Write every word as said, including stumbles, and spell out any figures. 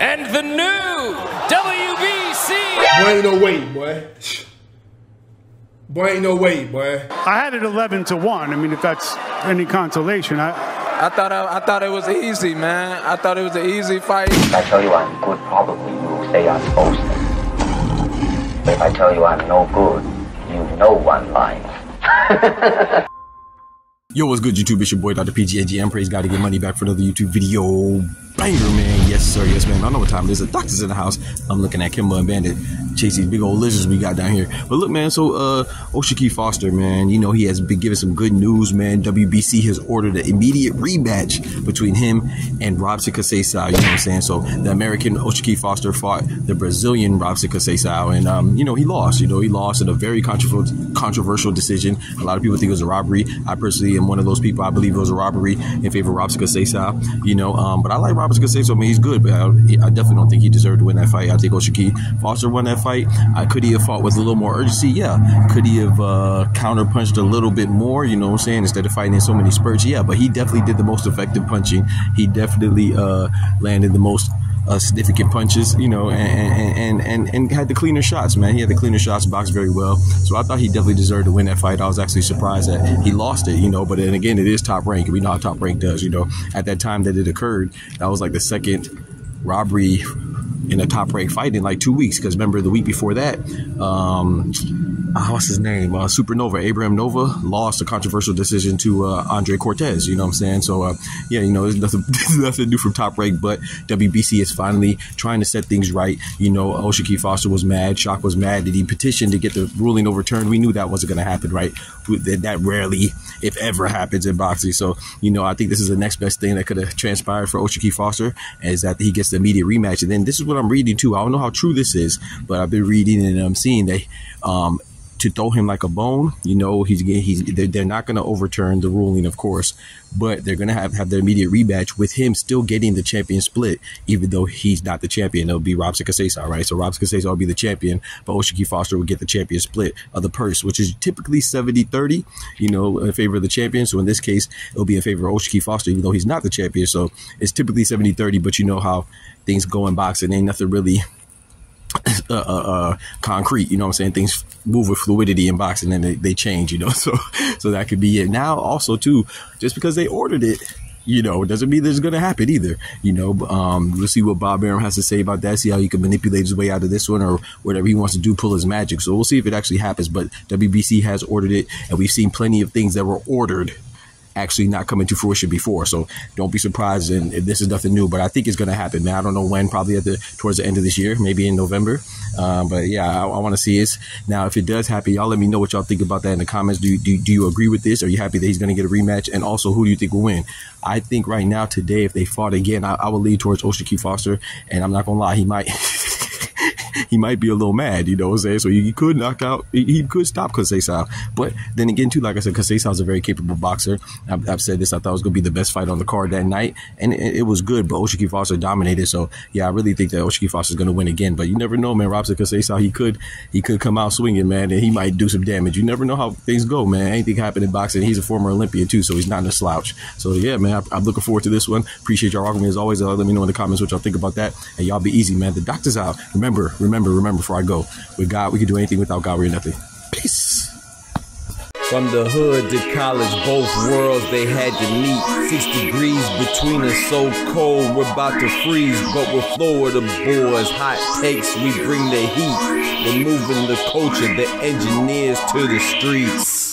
and the new W B C. Boy, ain't no way, boy. Boy, ain't no way, boy. I had it eleven to one. I mean, if that's any consolation, I. I thought I, I thought it was easy, man. I thought it was an easy fight. If I tell you I'm good, probably you will say I'm boasting. But if I tell you I'm no good, you know one line. Yo, what's good, YouTube? It's your boy, Doctor P G A G M. Praise God to get money back for another YouTube video. Banger, man. Yes, sir. Yes, man. I know what time it is. The doctor's in the house. I'm looking at Kimba and Bandit. Chase these big old lizards we got down here. But look, man, so uh, O'Shaquie Foster, man, you know, he has been giving some good news, man. W B C has ordered an immediate rematch between him and Robson Conceicao, you know what I'm saying? So the American O'Shaquie Foster fought the Brazilian Robson Conceicao, and, um, you know, he lost. You know, he lost in a very controversial, controversial decision. A lot of people think it was a robbery. I personally am one of those people. I believe it was a robbery in favor of Robson Conceicao, you know, um, but I like Robson Conceicao. I mean, he's good, but I, I definitely don't think he deserved to win that fight. I think O'Shaquie Foster won that fight. Fight. Uh, could he have fought with a little more urgency? Yeah. Could he have uh, counterpunched a little bit more? You know what I'm saying? Instead of fighting in so many spurts? Yeah, but he definitely did the most effective punching. He definitely uh, landed the most Uh, significant punches, you know, and, and and and had the cleaner shots, man. He had the cleaner shots, boxed very well. So I thought he definitely deserved to win that fight. I was actually surprised that he lost it, you know. But then again, it is Top Rank, and we know how Top Rank does, you know. At that time that it occurred, that was like the second robbery in a Top Rank fight in like two weeks. Because remember, the week before that, um, oh, what's his name? Uh, Supernova, Abraham Nova, lost a controversial decision to uh, Andre Cortez, you know what I'm saying? So, uh, yeah, you know, there's nothing, nothing new from Top Rank, but W B C is finally trying to set things right. You know, O'Shaquie Foster was mad. Shock was mad that he petitioned to get the ruling overturned. We knew that wasn't going to happen, right? That rarely, if ever, happens in boxing. So, you know, I think this is the next best thing that could have transpired for O'Shaquie Foster, is that he gets the immediate rematch. And then this is what I'm reading, too. I don't know how true this is, but I've been reading and I'm seeing that um, to throw him like a bone, you know, he's he's they're not going to overturn the ruling, of course, but they're going to have, have their immediate rematch with him still getting the champion split, even though he's not the champion. It'll be Robson Conceicao, right? So Robson Conceicao will be the champion, but O'Shaquie Foster will get the champion split of the purse, which is typically seventy thirty, you know, in favor of the champion. So in this case, it'll be in favor of O'Shaquie Foster, even though he's not the champion. So it's typically seventy thirty, but you know how things go in boxing. Ain't nothing really Uh, uh, uh, concrete, you know what I'm saying? Things move with fluidity in boxing, and they, they change, you know, so so that could be it. Now also too, just because they ordered it, you know, it doesn't mean that it's going to happen either, you know. Um, we'll see what Bob Arum has to say about that, see how he can manipulate his way out of this one, or whatever he wants to do, pull his magic. So we'll see if it actually happens, but W B C has ordered it, and we've seen plenty of things that were ordered actually not coming to fruition before, so don't be surprised. And this is nothing new, but I think it's going to happen, man. I don't know when, probably at the towards the end of this year, maybe in November. Um, but yeah, I, I want to see it. Now, if it does happen, y'all let me know what y'all think about that in the comments. Do you, do, do you agree with this? Are you happy that he's going to get a rematch? And also, who do you think will win? I think right now, today, if they fought again, I, I would lean towards O'Shaquie Foster, and I'm not gonna lie, he might. He might be a little mad, you know what I'm saying? So he could knock out, he could stop Conceicao. But then again, too, like I said, Conceicao is a very capable boxer. I've, I've said this, I thought it was going to be the best fight on the card that night, and it, it was good, but O'Shaquie Foster dominated. So yeah, I really think that O'Shaquie Foster is going to win again, but you never know, man. Robson Conceicao, he could, he could come out swinging, man, and he might do some damage. You never know how things go, man. Anything happened in boxing. He's a former Olympian, too, so he's not in a slouch. So yeah, man, I, I'm looking forward to this one. Appreciate y'all rocking me as always. Uh, let me know in the comments what y'all think about that, and y'all be easy, man. The doctor's out. Remember, remember. Remember, remember, before I go, with God, we can do anything. Without God, we're nothing. Peace. From the hood to college, both worlds they had to meet. Six degrees between us, so cold, we're about to freeze. But we're Florida boys, hot takes, we bring the heat. We're moving the culture, the engineers to the streets.